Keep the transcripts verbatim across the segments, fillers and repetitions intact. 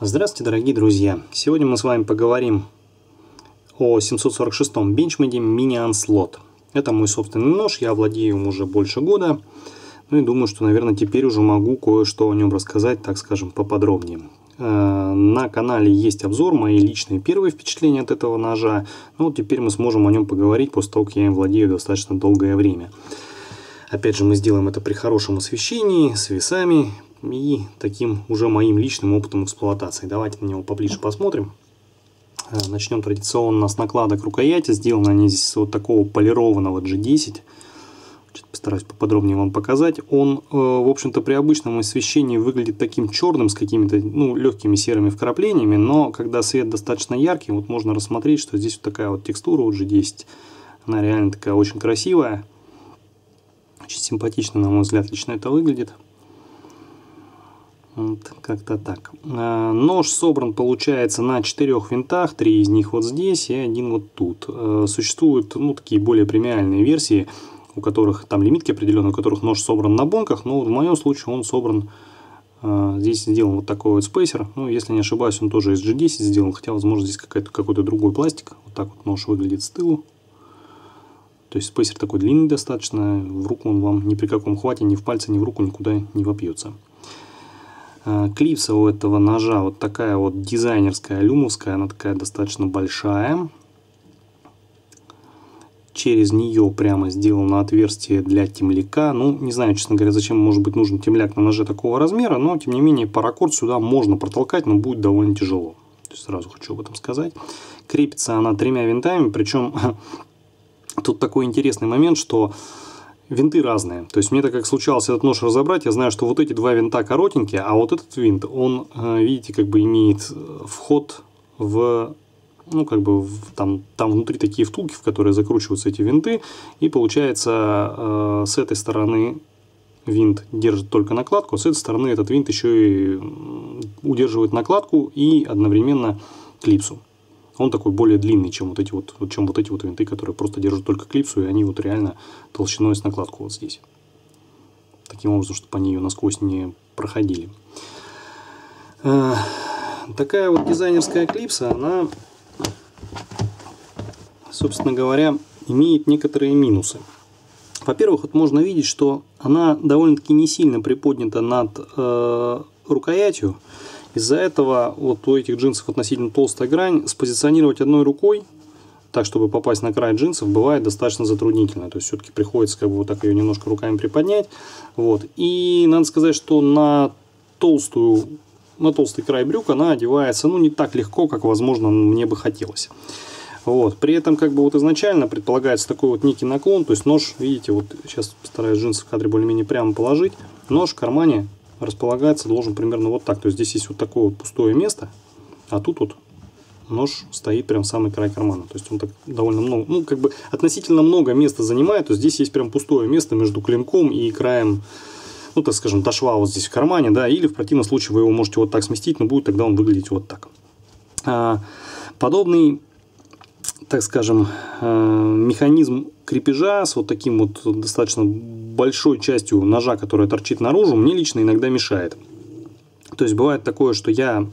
Здравствуйте, дорогие друзья! Сегодня мы с вами поговорим о семьсот сорок шестом Benchmade Mini Onslaught. Это мой собственный нож, я владею им уже больше года. Ну и думаю, что, наверное, теперь уже могу кое-что о нем рассказать, так скажем, поподробнее. На канале есть обзор, мои личные первые впечатления от этого ножа. Ну, теперь мы сможем о нем поговорить после того, как я им владею достаточно долгое время. Опять же, мы сделаем это при хорошем освещении, с весами и таким уже моим личным опытом эксплуатации. Давайте на него поближе посмотрим. Начнем традиционно с накладок рукояти. Сделаны они здесь вот такого полированного джи десять. Постараюсь поподробнее вам показать. Он, в общем-то, при обычном освещении выглядит таким черным, с какими-то, ну, легкими серыми вкраплениями, но когда свет достаточно яркий, вот можно рассмотреть, что здесь вот такая вот текстура у джи десять. Она реально такая очень красивая. Очень симпатично, на мой взгляд, лично это выглядит. Вот, как-то так. Нож собран, получается, на четырех винтах. Три из них вот здесь и один вот тут. Существуют, ну, такие более премиальные версии, у которых там лимитки определенные, у которых нож собран на бонках, но в моем случае он собран, э, здесь сделан вот такой вот спейсер, ну, если не ошибаюсь, он тоже из джи десять сделан, хотя, возможно, здесь какой-то другой пластик, вот так вот нож выглядит с тылу, то есть спейсер такой длинный достаточно, в руку он вам ни при каком хвате, ни в пальце, ни в руку никуда не вопьется. Э, клипса у этого ножа вот такая вот дизайнерская, люмовская, она такая достаточно большая. Через нее прямо сделано отверстие для темляка. Ну, не знаю, честно говоря, зачем может быть нужен темляк на ноже такого размера, но, тем не менее, паракорд сюда можно протолкать, но будет довольно тяжело. То есть сразу хочу об этом сказать. Крепится она тремя винтами, причем тут такой интересный момент, что винты разные. То есть мне, так как случалось этот нож разобрать, я знаю, что вот эти два винта коротенькие, а вот этот винт, он, видите, как бы имеет вход в... Ну, как бы там, там внутри такие втулки, в которые закручиваются эти винты. И получается, э, с этой стороны винт держит только накладку, с этой стороны этот винт еще и удерживает накладку и одновременно клипсу. Он такой более длинный, чем вот эти вот, чем вот эти вот винты, которые просто держат только клипсу, и они вот реально толщиной с накладку вот здесь. Таким образом, чтобы они ее насквозь не проходили. Э, такая вот дизайнерская клипса, она... собственно говоря, имеет некоторые минусы. Во-первых, вот можно видеть, что она довольно-таки не сильно приподнята над э, рукоятью. Из-за этого вот у этих джинсов относительно толстая грань. Спозиционировать одной рукой, так, чтобы попасть на край джинсов, бывает достаточно затруднительно. То есть все-таки приходится как бы вот так ее немножко руками приподнять. Вот. И надо сказать, что на толстую, на толстый край брюк она одевается, ну, не так легко, как, возможно, мне бы хотелось. Вот. При этом как бы вот изначально предполагается такой вот некий наклон, то есть нож, видите, вот сейчас стараюсь джинсы в кадре более-менее прямо положить, нож в кармане располагается должен примерно вот так, то есть здесь есть вот такое вот пустое место, а тут вот нож стоит прям в самый край кармана, то есть он так довольно много, ну как бы относительно много места занимает, то есть здесь есть прям пустое место между клинком и краем, ну так скажем, до шва вот здесь в кармане, да, или в противном случае вы его можете вот так сместить, но будет тогда он выглядеть вот так. А, подобный, так скажем, механизм крепежа с вот таким вот достаточно большой частью ножа, которая торчит наружу, мне лично иногда мешает. То есть бывает такое, что я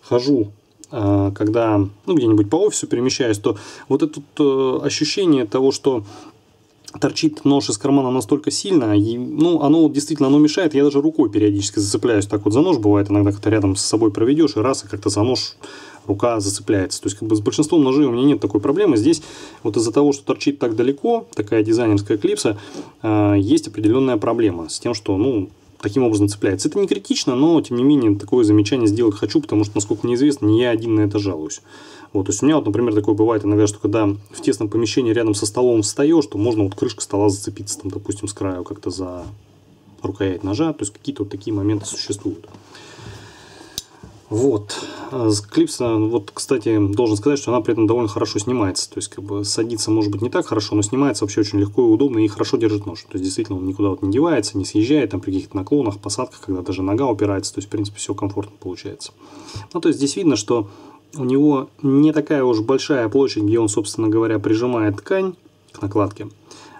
хожу, когда, ну, где-нибудь по офису перемещаюсь, то вот это ощущение того, что торчит нож из кармана настолько сильно, и, ну, оно вот действительно оно мешает. Я даже рукой периодически зацепляюсь так вот за нож. Бывает иногда, когда рядом с собой проведешь, и раз, и как-то за нож рука зацепляется. То есть как бы с большинством ножей у меня нет такой проблемы. Здесь вот из-за того, что торчит так далеко, такая дизайнерская клипса, э, есть определенная проблема с тем, что, ну, таким образом цепляется. Это не критично, но, тем не менее, такое замечание сделать хочу, потому что, насколько мне известно, не я один на это жалуюсь. Вот, то есть у меня, вот, например, такое бывает иногда, что когда в тесном помещении рядом со столом встаешь, то можно вот крышка стола зацепиться, там, допустим, с краю как-то за рукоять ножа. То есть какие-то вот такие моменты существуют. Вот. Клипса, вот, кстати, должен сказать, что она при этом довольно хорошо снимается. То есть как бы садится, может быть, не так хорошо, но снимается вообще очень легко и удобно, и хорошо держит нож. То есть действительно он никуда вот не девается, не съезжает там при каких-то наклонах, посадках, когда даже нога упирается. То есть, в принципе, все комфортно получается. Ну, то есть здесь видно, что у него не такая уж большая площадь, где он, собственно говоря, прижимает ткань к накладке.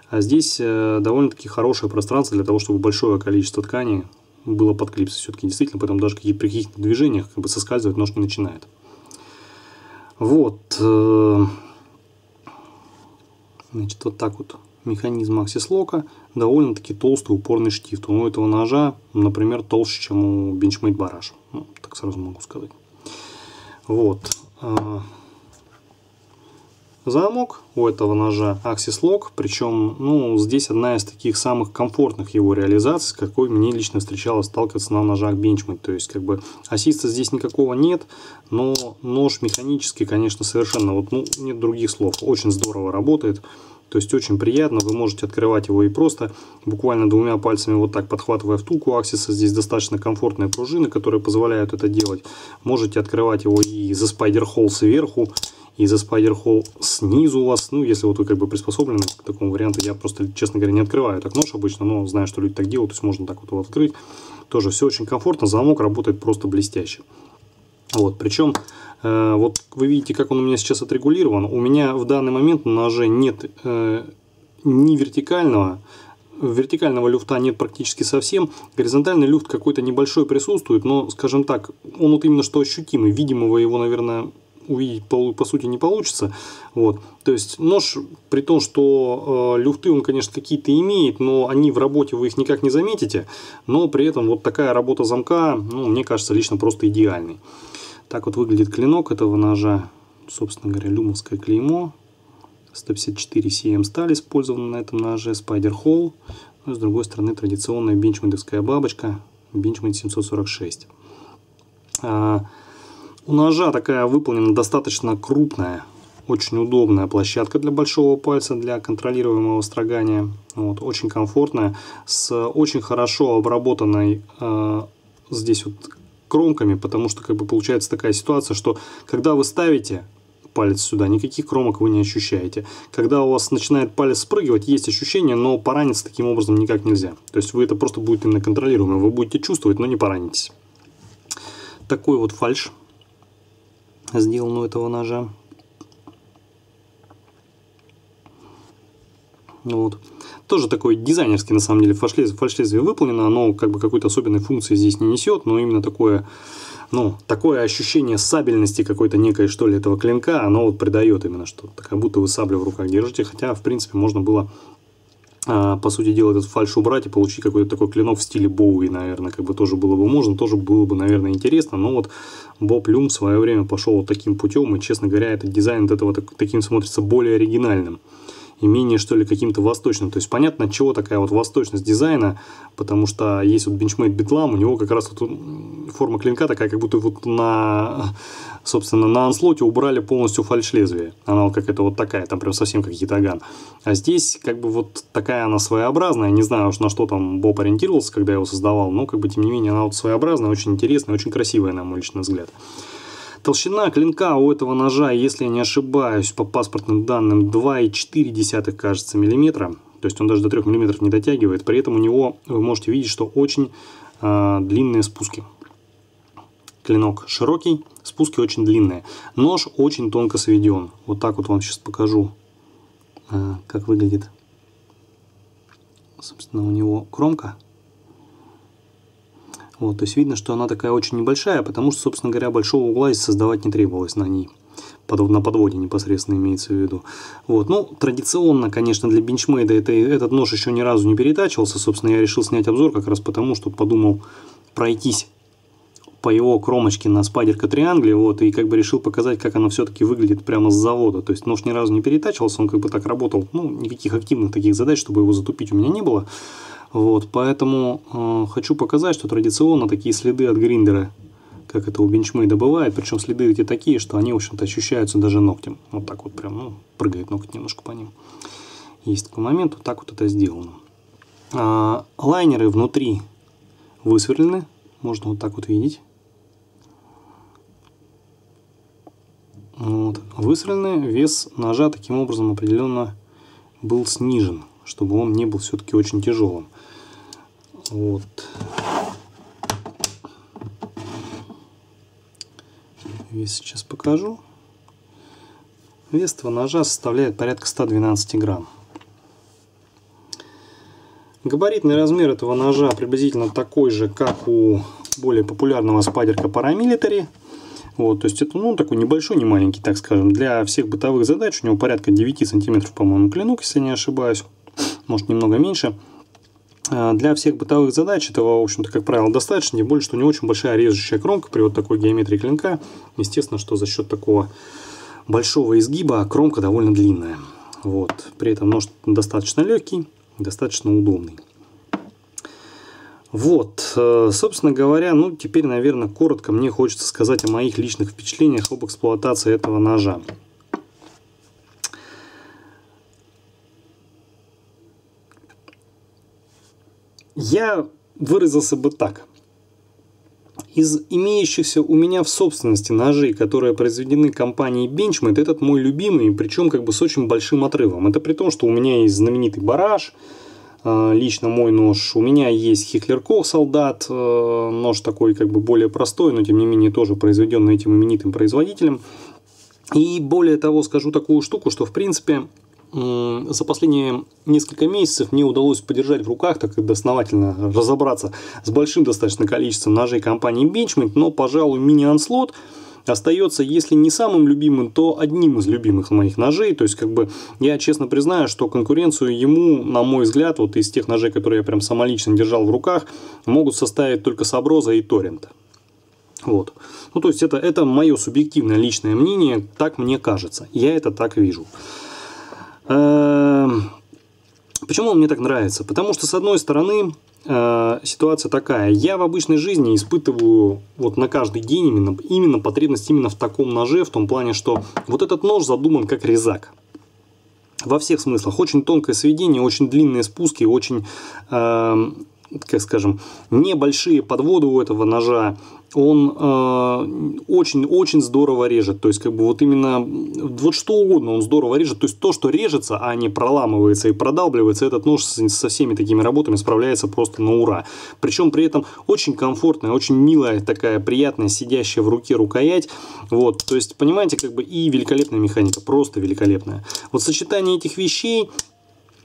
А здесь довольно-таки хорошее пространство для того, чтобы большое количество ткани было под клипсы все-таки действительно, поэтому даже при каких-то движениях как бы соскальзывать нож не начинает. Вот. Значит, вот так вот механизм Axis Lock. Довольно-таки толстый упорный штифт. У этого ножа, например, толще, чем у Benchmade Barash. Ну, так сразу могу сказать. Вот. Замок у этого ножа Axis Lock, причем, ну, здесь одна из таких самых комфортных его реализаций, с какой мне лично встречалось сталкиваться на ножах Benchmade. То есть, как бы, ассиста здесь никакого нет, но нож механический, конечно, совершенно, вот, ну, нет других слов, очень здорово работает, то есть, очень приятно, вы можете открывать его и просто, буквально двумя пальцами вот так, подхватывая втулку Axis, здесь достаточно комфортные пружины, которые позволяют это делать, можете открывать его и за Spyder Hole сверху, и за Spyder Hole снизу у вас, ну, если вот вы как бы приспособлены к такому варианту, я просто, честно говоря, не открываю так нож обычно, но знаю, что люди так делают, то есть можно так вот его открыть, тоже все очень комфортно, замок работает просто блестяще. Вот, причем, э, вот вы видите, как он у меня сейчас отрегулирован, у меня в данный момент на ноже нет э, ни вертикального, вертикального люфта нет практически совсем, горизонтальный люфт какой-то небольшой присутствует, но, скажем так, он вот именно что ощутимый, видимого его, наверное, увидеть по, по сути не получится. Вот. То есть нож, при том, что э, люфты он, конечно, какие-то имеет, но они в работе, вы их никак не заметите, но при этом вот такая работа замка, ну, мне кажется, лично просто идеальной. Так вот выглядит клинок этого ножа, собственно говоря, люмовское клеймо, сто пятьдесят четыре си эм сталь использована на этом ноже, Spyder Hole, ну, с другой стороны традиционная бенчмейдовская бабочка, Benchmade семьсот сорок шесть. А, У ножа такая выполнена достаточно крупная, очень удобная площадка для большого пальца, для контролируемого строгания. Вот, очень комфортная, с очень хорошо обработанной э, здесь вот кромками, потому что как бы получается такая ситуация, что когда вы ставите палец сюда, никаких кромок вы не ощущаете. Когда у вас начинает палец спрыгивать, есть ощущение, но пораниться таким образом никак нельзя. То есть вы это просто будет именно контролируемо, вы будете чувствовать, но не поранитесь. Такой вот фальш сделан у этого ножа. Вот. Тоже такой дизайнерский, на самом деле, фальшлезвие, фальшлезвие выполнено. Оно как бы какой-то особенной функции здесь не несет, но именно такое, ну, такое ощущение сабельности какой-то некой, что ли, этого клинка, оно вот придает именно что-то. Как будто вы саблю в руках держите, хотя, в принципе, можно было, по сути дела, этот фальш убрать и получить какой-то такой клинок в стиле Боуи, наверное, как бы тоже было бы можно, тоже было бы, наверное, интересно, но вот Боб Лум в свое время пошел вот таким путем, и, честно говоря, этот дизайн от этого так, таким смотрится более оригинальным и менее, что ли, каким-то восточным. То есть понятно, от чего такая вот восточность дизайна, потому что есть вот Benchmade Bedlam, у него как раз вот форма клинка такая, как будто вот на, собственно, на Onslaught убрали полностью фальш-лезвие. Она вот как это вот такая, там прям совсем как ятаган. А здесь как бы вот такая она своеобразная, не знаю уж на что там Боб ориентировался, когда я его создавал, но как бы тем не менее она вот своеобразная, очень интересная, очень красивая, на мой личный взгляд. Толщина клинка у этого ножа, если я не ошибаюсь, по паспортным данным два и четыре, кажется, миллиметра. То есть он даже до трёх миллиметров не дотягивает. При этом у него, вы можете видеть, что очень э, длинные спуски. Клинок широкий, спуски очень длинные. Нож очень тонко сведен. Вот так вот вам сейчас покажу, э, как выглядит, собственно, у него кромка. Вот, то есть видно, что она такая очень небольшая, потому что, собственно говоря, большого угла создавать не требовалось на ней. Под, на подводе непосредственно имеется в виду. Вот, ну, традиционно, конечно, для бенчмейда это, этот нож еще ни разу не перетачивался. Собственно, я решил снять обзор как раз потому, что подумал пройтись по его кромочке на Spyderco Tri-Angle, вот, и как бы решил показать, как она все-таки выглядит прямо с завода. То есть нож ни разу не перетачивался, он как бы так работал. Ну, никаких активных таких задач, чтобы его затупить, у меня не было. Вот, поэтому э, хочу показать, что традиционно такие следы от гриндера, как это у бенчмейда бывает, причем следы эти такие, что они, в общем-то, ощущаются даже ногтем. Вот так вот прям, ну, прыгает ноготь немножко по ним. Есть такой момент, вот так вот это сделано. А, лайнеры внутри высверлены, можно вот так вот видеть. Вот, высверлены, вес ножа таким образом определенно был снижен, чтобы он не был все-таки очень тяжелым. Вот. Вес сейчас покажу. Вес этого ножа составляет порядка ста двенадцати грамм. Габаритный размер этого ножа приблизительно такой же, как у более популярного Spyderco Para Military. Вот, то есть это, ну, такой небольшой, не маленький, так скажем. Для всех бытовых задач у него порядка девяти сантиметров, по-моему, клинок, если не ошибаюсь. Может, немного меньше. Для всех бытовых задач этого, в общем-то, как правило, достаточно. Тем более, что у него очень большая режущая кромка при вот такой геометрии клинка. Естественно, что за счет такого большого изгиба кромка довольно длинная. Вот. При этом нож достаточно легкий, достаточно удобный. Вот, собственно говоря, ну теперь, наверное, коротко мне хочется сказать о моих личных впечатлениях об эксплуатации этого ножа. Я выразился бы так. Из имеющихся у меня в собственности ножей, которые произведены компанией Benchmade, этот мой любимый, причем как бы с очень большим отрывом. Это при том, что у меня есть знаменитый Бараш, лично мой нож. У меня есть Хихлерков Солдат, нож такой как бы более простой, но тем не менее тоже произведенный этим именитым производителем. И более того, скажу такую штуку, что в принципе за последние несколько месяцев мне удалось подержать в руках, так и основательно разобраться с большим достаточно количеством ножей компании Benchmade, но, пожалуй, Mini Onslaught остается, если не самым любимым, то одним из любимых моих ножей. То есть, как бы, я честно признаю, что конкуренцию ему, на мой взгляд, вот из тех ножей, которые я прям самолично держал в руках, могут составить только Sabroza и Torrent. Вот. Ну, то есть, это, это мое субъективное личное мнение, так мне кажется. Я это так вижу. Почему он мне так нравится? Потому что, с одной стороны, ситуация такая. Я в обычной жизни испытываю вот на каждый день именно, именно потребность именно в таком ноже, в том плане, что вот этот нож задуман как резак. Во всех смыслах. Очень тонкое сведение, очень длинные спуски, очень, э, как скажем, небольшие подводы у этого ножа. Он очень-очень э, здорово режет. То есть, как бы вот именно, вот что угодно он здорово режет. То есть, то, что режется, а не проламывается и продалбливается, этот нож со всеми такими работами справляется просто на ура. Причем при этом очень комфортная, очень милая такая, приятная, сидящая в руке рукоять. Вот, то есть, понимаете, как бы и великолепная механика, просто великолепная. Вот сочетание этих вещей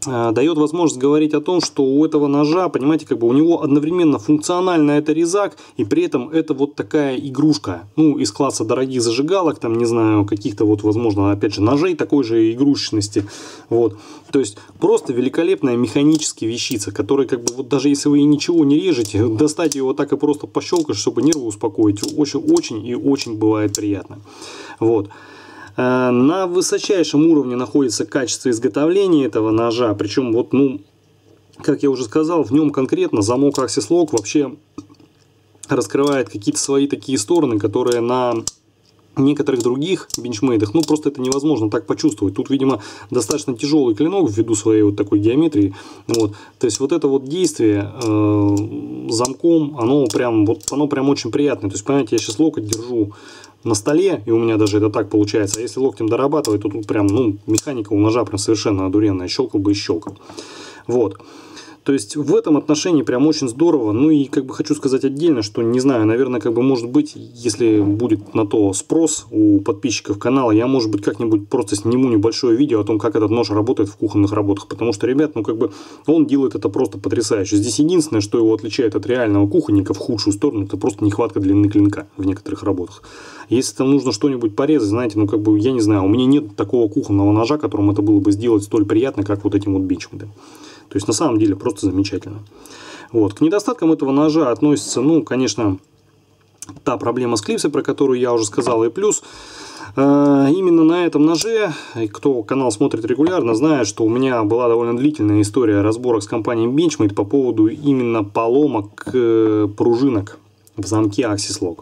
дает возможность говорить о том, что у этого ножа, понимаете, как бы у него одновременно функционально это резак, и при этом это вот такая игрушка, ну, из класса дорогих зажигалок, там, не знаю, каких-то вот, возможно, опять же, ножей такой же игрушечности, вот, то есть просто великолепная механическая вещица, которая, как бы, вот даже если вы ничего не режете, достать его так и просто пощелкаешь, чтобы нервы успокоить, очень, очень и очень бывает приятно, вот. На высочайшем уровне находится качество изготовления этого ножа. Причем, вот, ну, как я уже сказал, в нем конкретно замок Axis Lock вообще раскрывает какие-то свои такие стороны, которые на некоторых других бенчмейдах, ну, просто это невозможно так почувствовать. Тут, видимо, достаточно тяжелый клинок ввиду своей вот такой геометрии. Вот. То есть вот это вот действие э, замком, оно прям, вот, оно прям очень приятное. То есть, понимаете, я сейчас локоть держу на столе, и у меня даже это так получается. А если локтем дорабатывать, то тут прям, ну, механика у ножа прям совершенно одуренная. Щелкал бы и щелкал. Вот. То есть в этом отношении прям очень здорово. Ну и как бы хочу сказать отдельно, что не знаю, наверное, как бы может быть, если будет на то спрос у подписчиков канала, я может быть как-нибудь просто сниму небольшое видео о том, как этот нож работает в кухонных работах. Потому что, ребят, ну как бы он делает это просто потрясающе. Здесь единственное, что его отличает от реального кухонника в худшую сторону, это просто нехватка длины клинка в некоторых работах. Если там нужно что-нибудь порезать, знаете, ну как бы я не знаю, у меня нет такого кухонного ножа, которому это было бы сделать столь приятно, как вот этим вот Benchmade. То есть, на самом деле, просто замечательно. Вот. К недостаткам этого ножа относится, ну, конечно, та проблема с клипсой, про которую я уже сказал, и плюс. Э, именно на этом ноже, кто канал смотрит регулярно, знает, что у меня была довольно длительная история разборок с компанией Benchmade по поводу именно поломок э, пружинок в замке Axis Lock.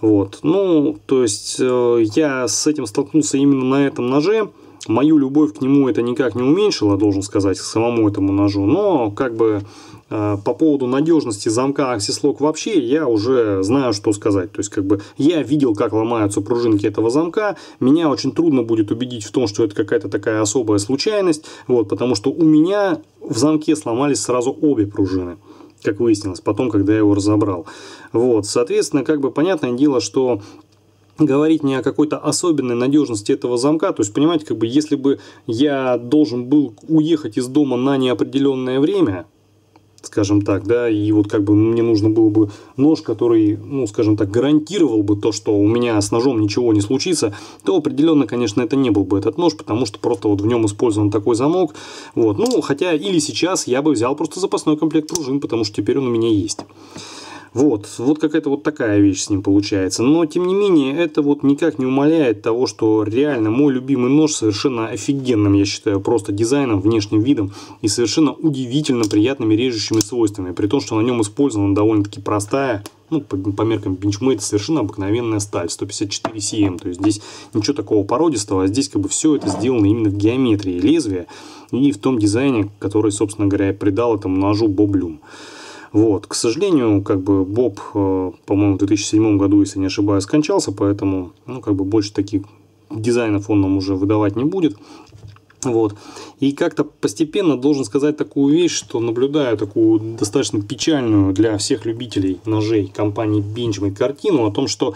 Вот. Ну, то есть, э, я с этим столкнулся именно на этом ноже. Мою любовь к нему это никак не уменьшило, должен сказать, к самому этому ножу. Но, как бы, э, по поводу надежности замка Axis Lock вообще, я уже знаю, что сказать. То есть, как бы, я видел, как ломаются пружинки этого замка. Меня очень трудно будет убедить в том, что это какая-то такая особая случайность. Вот, потому что у меня в замке сломались сразу обе пружины, как выяснилось, потом, когда я его разобрал. Вот, соответственно, как бы, понятное дело, что говорить мне о какой-то особенной надежности этого замка, то есть, понимаете, как бы, если бы я должен был уехать из дома на неопределенное время, скажем так, да, и вот как бы мне нужно было бы нож, который, ну, скажем так, гарантировал бы то, что у меня с ножом ничего не случится, то определенно, конечно, это не был бы этот нож, потому что просто вот в нем использован такой замок, вот, ну, хотя или сейчас я бы взял просто запасной комплект пружин, потому что теперь он у меня есть. Вот, вот какая-то вот такая вещь с ним получается. Но, тем не менее, это вот никак не умаляет того, что реально мой любимый нож совершенно офигенным, я считаю, просто дизайном, внешним видом и совершенно удивительно приятными режущими свойствами. При том, что на нем использована довольно-таки простая, ну, по, по меркам Benchmade, совершенно обыкновенная сталь, сто пятьдесят четыре си эм. То есть, здесь ничего такого породистого, а здесь как бы все это сделано именно в геометрии лезвия и в том дизайне, который, собственно говоря, придал этому ножу Боб Лум. Вот, к сожалению, как бы Боб, по-моему, в две тысячи седьмом году, если не ошибаюсь, скончался, поэтому, ну, как бы больше таких дизайнов он нам уже выдавать не будет. Вот. И как-то постепенно должен сказать такую вещь, что наблюдаю такую достаточно печальную для всех любителей ножей компании Benchmade картину о том, что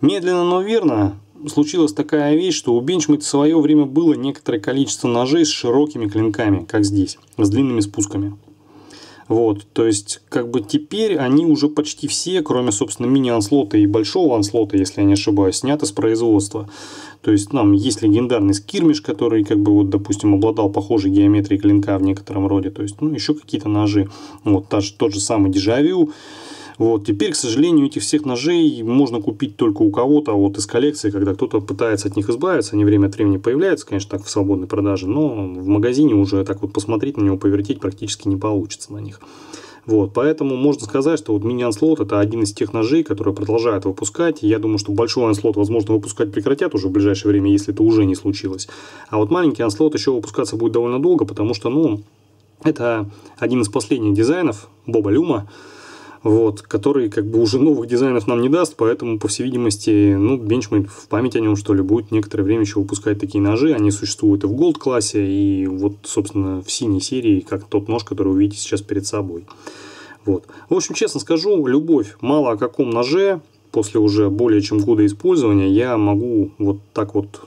медленно, но верно случилась такая вещь, что у Benchmade в свое время было некоторое количество ножей с широкими клинками, как здесь, с длинными спусками. Вот, то есть, как бы теперь они уже почти все, кроме, собственно, мини-онслота и большого онслота, если я не ошибаюсь, сняты с производства. То есть, там есть легендарный Скирмиш, который, как бы, вот, допустим, обладал похожей геометрией клинка в некотором роде. То есть, ну, еще какие-то ножи. Вот, тот же самый Дежавю. Вот, теперь, к сожалению, этих всех ножей можно купить только у кого-то вот из коллекции, когда кто-то пытается от них избавиться, они время от времени появляются, конечно, так в свободной продаже, но в магазине уже так вот посмотреть на него, повертеть практически не получится на них. Вот, поэтому можно сказать, что вот мини-онслот это один из тех ножей, которые продолжают выпускать. Я думаю, что большой онслот, возможно, выпускать прекратят уже в ближайшее время, если это уже не случилось. А вот маленький онслот еще выпускаться будет довольно долго, потому что, ну, это один из последних дизайнов Боба Люма. Вот, который как бы уже новых дизайнов нам не даст, поэтому, по всей видимости, ну, Benchmade в память о нем, что ли, будет некоторое время еще выпускать такие ножи. Они существуют и в голд-классе, и вот, собственно, в синей серии, как тот нож, который вы видите сейчас перед собой. Вот. В общем, честно скажу, любовь мало о каком ноже после уже более чем года использования. Я могу вот так вот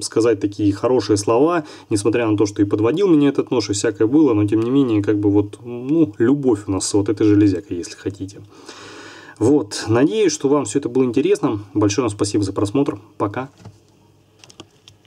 сказать такие хорошие слова, несмотря на то, что и подводил меня этот нож, и всякое было, но тем не менее, как бы вот, ну, любовь у нас вот этой железякой, если хотите. Вот, надеюсь, что вам все это было интересно. Большое вам спасибо за просмотр. Пока!